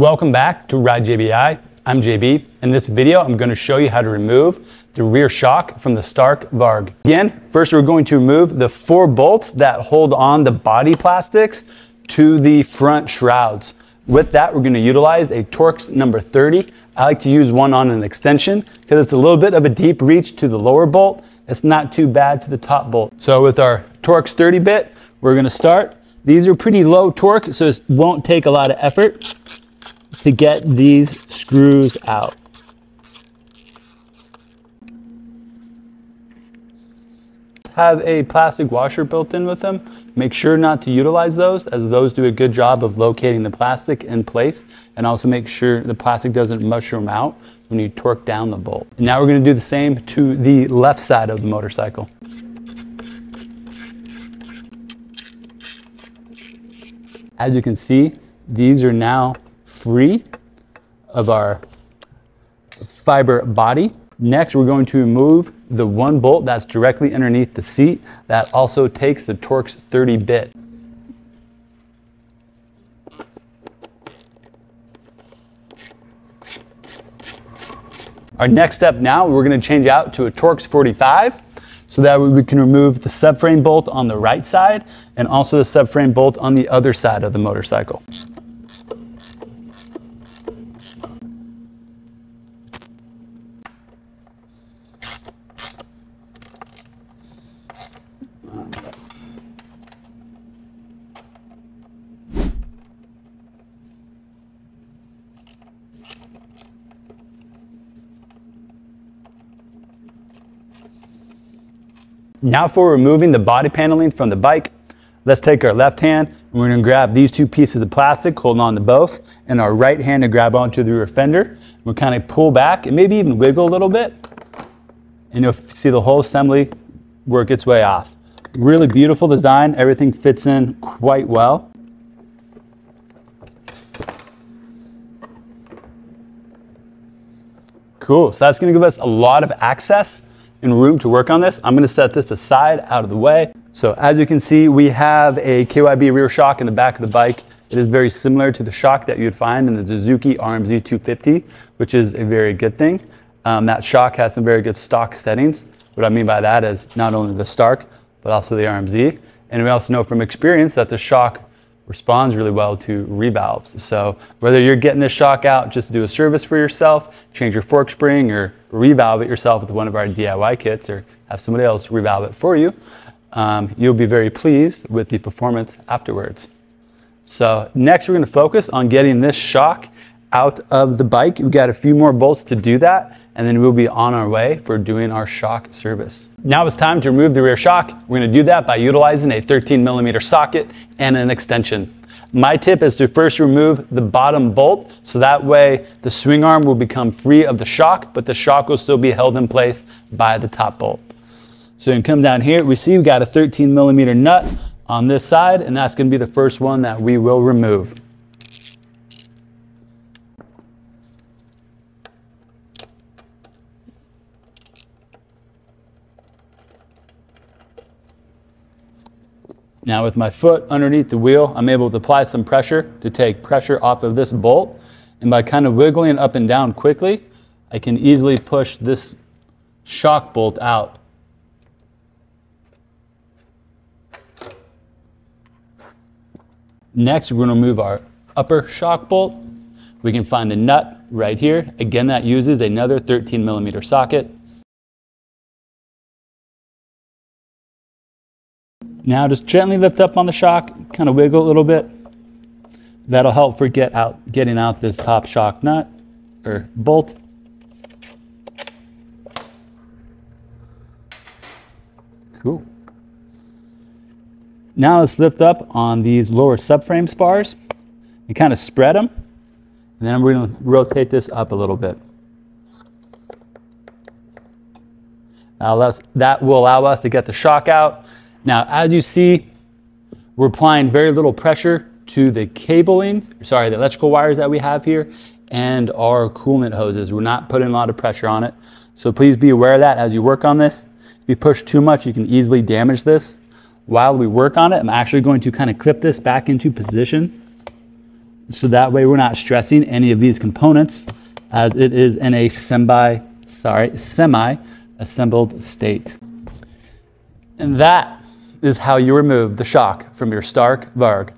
Welcome back to Ride JBI. I'm JB. In this video, I'm going to show you how to remove the rear shock from the Stark Varg. Again, first we're going to remove the four bolts that hold on the body plastics to the front shrouds. With that, we're going to utilize a Torx number 30. I like to use one on an extension because it's a little bit of a deep reach to the lower bolt. It's not too bad to the top bolt. So with our Torx 30 bit, we're going to start. These are pretty low torque, so it won't take a lot of effort to get these screws out. Have a plastic washer built in with them. Make sure not to utilize those, as those do a good job of locating the plastic in place, and also make sure the plastic doesn't mushroom out when you torque down the bolt. And now we're going to do the same to the left side of the motorcycle. As you can see, these are now free of our fiber body. Next, we're going to remove the one bolt that's directly underneath the seat that also takes the Torx 30 bit. Our next step now, we're going to change out to a Torx 45 so that we can remove the subframe bolt on the right side and also the subframe bolt on the other side of the motorcycle. Now for removing the body paneling from the bike, let's take our left hand and we're going to grab these two pieces of plastic, hold on to both, and our right hand to grab onto the rear fender. We'll kind of pull back and maybe even wiggle a little bit, and you'll see the whole assembly work its way off. Really beautiful design, everything fits in quite well. Cool, so that's going to give us a lot of access and room to work on this. I'm going to set this aside out of the way. So as you can see, we have a KYB rear shock in the back of the bike. It is very similar to the shock that you'd find in the Suzuki RMZ 250, which is a very good thing. That shock has some very good stock settings. What I mean by that is not only the Stark, but also the RMZ. And we also know from experience that the shock responds really well to revalves. So whether you're getting this shock out just to do a service for yourself, change your fork spring, or revalve it yourself with one of our DIY kits, or have somebody else revalve it for you, you'll be very pleased with the performance afterwards. So next we're going to focus on getting this shock out of the bike. We've got a few more bolts to do that, and then we'll be on our way for doing our shock service. Now it's time to remove the rear shock. We're going to do that by utilizing a 13mm socket and an extension. My tip is to first remove the bottom bolt, so that way the swing arm will become free of the shock, but the shock will still be held in place by the top bolt. So you can come down here, we see we've got a 13mm nut on this side, and that's going to be the first one that we will remove. Now with my foot underneath the wheel, I'm able to apply some pressure to take pressure off of this bolt. And by kind of wiggling up and down quickly, I can easily push this shock bolt out. Next, we're going to remove our upper shock bolt. We can find the nut right here. Again, that uses another 13mm socket. Now just gently lift up on the shock, kind of wiggle a little bit. That'll help for getting out this top shock nut or bolt. Cool. Now let's lift up on these lower subframe spars and kind of spread them. And then we're going to rotate this up a little bit. Now that will allow us to get the shock out. Now, as you see, we're applying very little pressure to the the electrical wires that we have here and our coolant hoses. We're not putting a lot of pressure on it. So please be aware of that as you work on this. If you push too much, you can easily damage this. While we work on it, I'm actually going to kind of clip this back into position so that way we're not stressing any of these components, as it is in a semi-assembled state. And that is how you remove the shock from your Stark Varg.